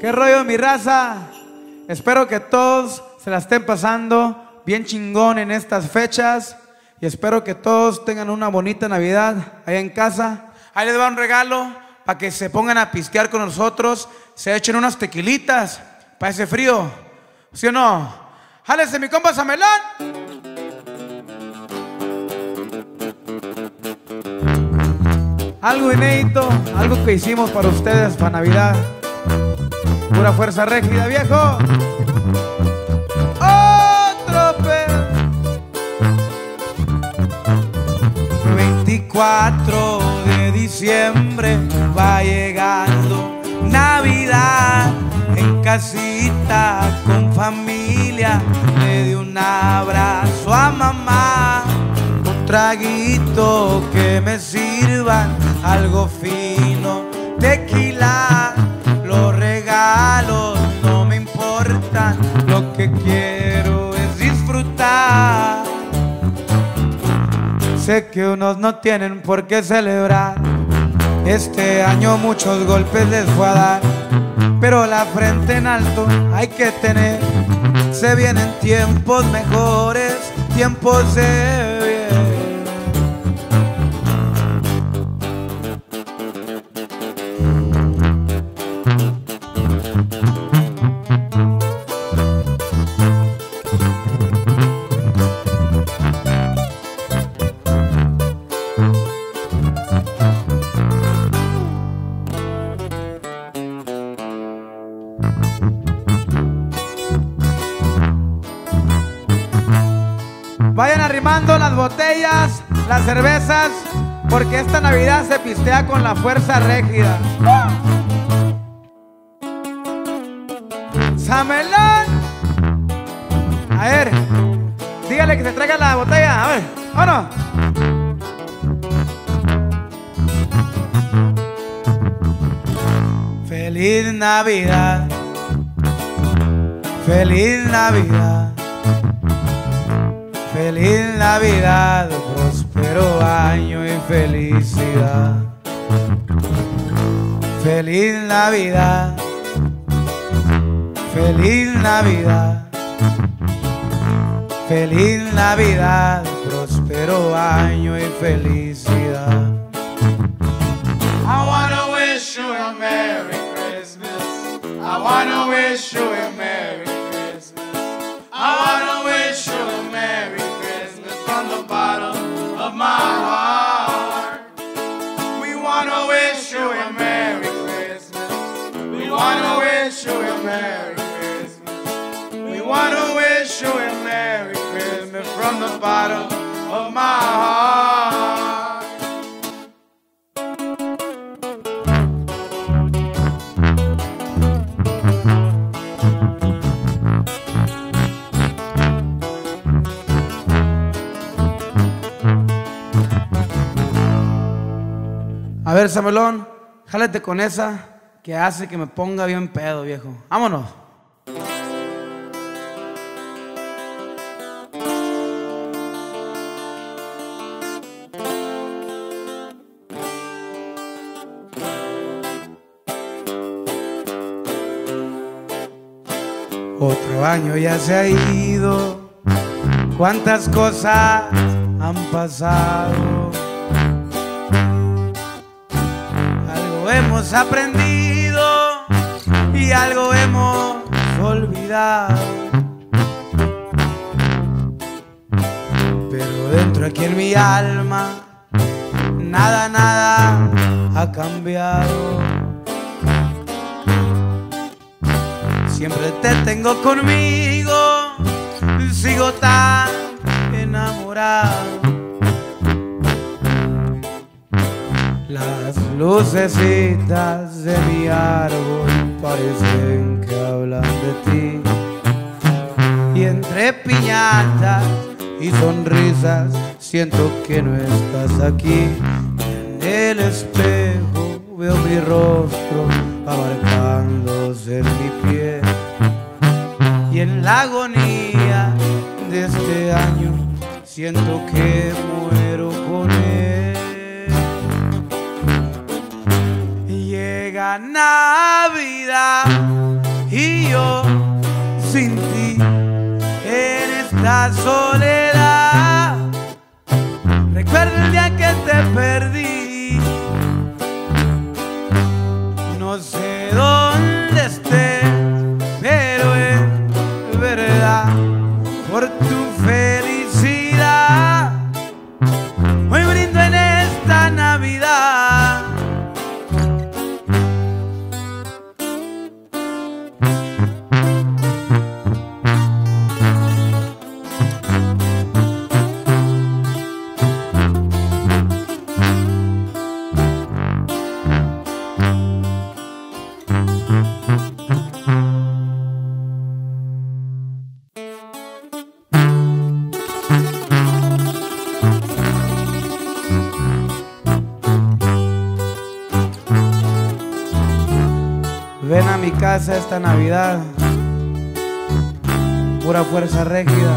¿Qué rollo, mi raza? Espero que todos se la estén pasando bien chingón en estas fechas. Y espero que todos tengan una bonita Navidad allá en casa. Ahí les va un regalo para que se pongan a pisquear con nosotros. Se echen unas tequilitas para ese frío. ¿Sí o no? ¡Jálense, mi compa Samelán! Algo inédito, algo que hicimos para ustedes para Navidad. Pura fuerza regida, viejo. Otro pedo. 24 de diciembre va llegando Navidad. En casita con familia le di un abrazo a mamá. Un traguito que me sirvan algo fino, tequila. Los regalos no me importan, lo que quiero es disfrutar. Sé que unos no tienen por qué celebrar, este año muchos golpes les voy a dar, pero la frente en alto hay que tener. Se vienen tiempos mejores, tiempos de bien. Vayan arrimando las botellas, las cervezas, porque esta Navidad se pistea con la fuerza regida. ¡Samelán! A ver, dígale que se traiga la botella, a ver, vámonos. ¡Feliz Navidad! ¡Feliz Navidad! ¡Feliz Navidad! ¡Próspero año y felicidad! ¡Feliz Navidad! ¡Feliz Navidad! ¡Feliz Navidad! ¡Próspero año y felicidad! I wanna wish you a Merry Christmas. I wanna wish you a Merry Christmas. I wanna wish you a Merry Christmas from the bottom of my heart. We wanna wish you a Merry Christmas. We wanna wish you a Merry Christmas. We wanna wish you a Merry Christmas from the bottom of my heart. A ver, Samelón, jálate con esa que hace que me ponga bien pedo, viejo. ¡Vámonos! Otro año ya se ha ido, cuántas cosas han pasado. Hemos aprendido y algo hemos olvidado, pero dentro aquí en mi alma nada ha cambiado. Siempre te tengo conmigo, sigo tan enamorado. Las lucecitas de mi árbol parecen que hablan de ti, y entre piñatas y sonrisas siento que no estás aquí. En el espejo veo mi rostro abarcándose en mi piel, y en la agonía de este año siento que muero con él. la Navidad y yo sin ti en esta soledad. Recuerdo el día que te perdí, no sé dónde estés, pero es verdad, por tu felicidad hoy brindo en esta Navidad. Ven a mi casa esta Navidad, pura Fuerza Regida.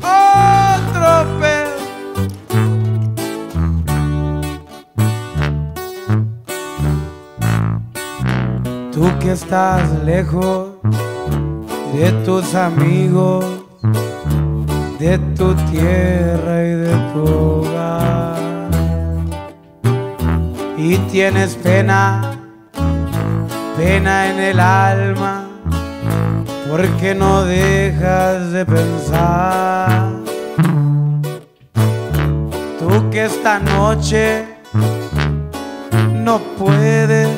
Otro pedo. Tú que estás lejos de tus amigos, de tu tierra y de tu hogar, y tienes pena, pena en el alma, porque no dejas de pensar. Tú que esta noche no puedes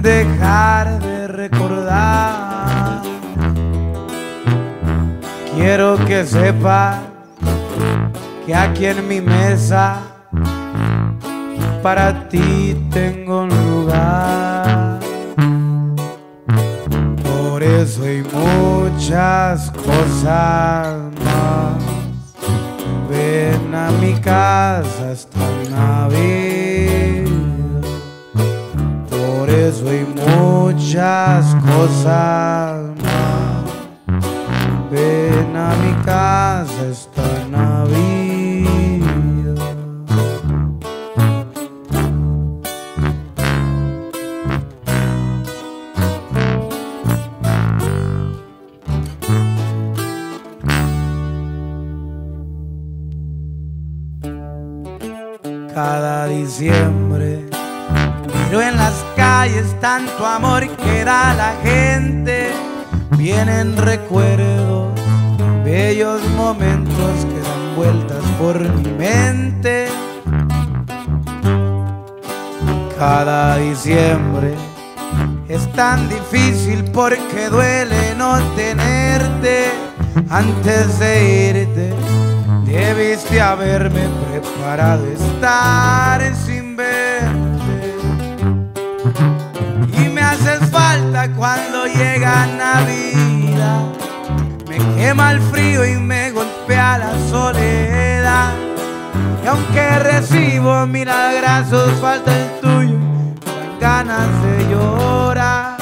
dejar de recordar. Quiero que sepas que aquí en mi mesa para ti tengo un lugar. Por eso hay muchas cosas más. Ven a mi casa esta Navidad. Por eso hay muchas cosas más. Ven a mi casa esta Navidad. Cada diciembre pero en las calles tanto amor que da la gente. Vienen recuerdos, bellos momentos que dan vueltas por mi mente. Cada diciembre es tan difícil porque duele no tenerte. Antes de irte debiste haberme preparado estar sin verte. Y me haces falta cuando llega Navidad. Me quema el frío y me golpea la soledad. Y aunque recibo milagrazos, falta el tuyo, dan ganas de llorar.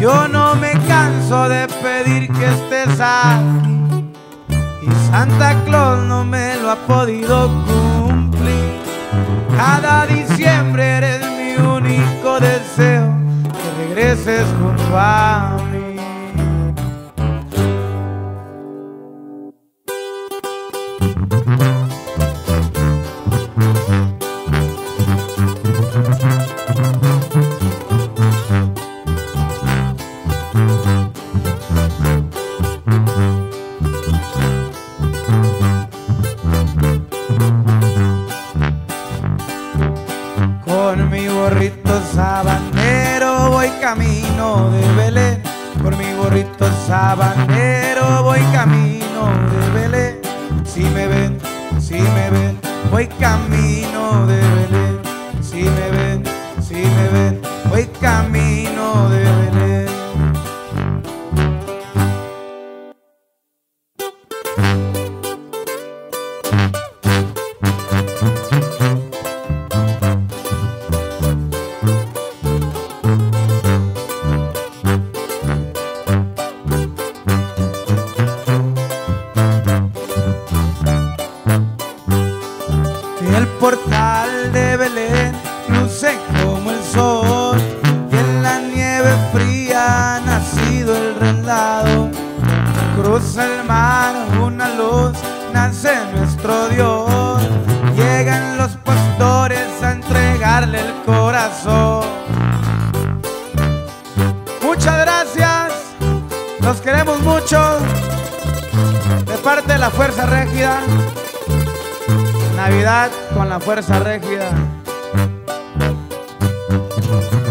Yo no me canso de pedir que estés aquí, y Santa Claus no me lo ha podido cumplir. Cada diciembre eres mi único deseo, que regreses junto a mí. Con mi gorrito sabanero voy camino de Belén. portal de Belén luce como el sol, y en la nieve fría ha nacido el relado. Cruza el mar una luz, nace nuestro Dios, llegan los pastores a entregarle el corazón. Muchas gracias, los queremos mucho, de parte de la Fuerza Regida. Navidad con la Fuerza Regida.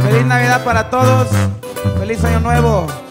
Feliz Navidad para todos, feliz Año Nuevo.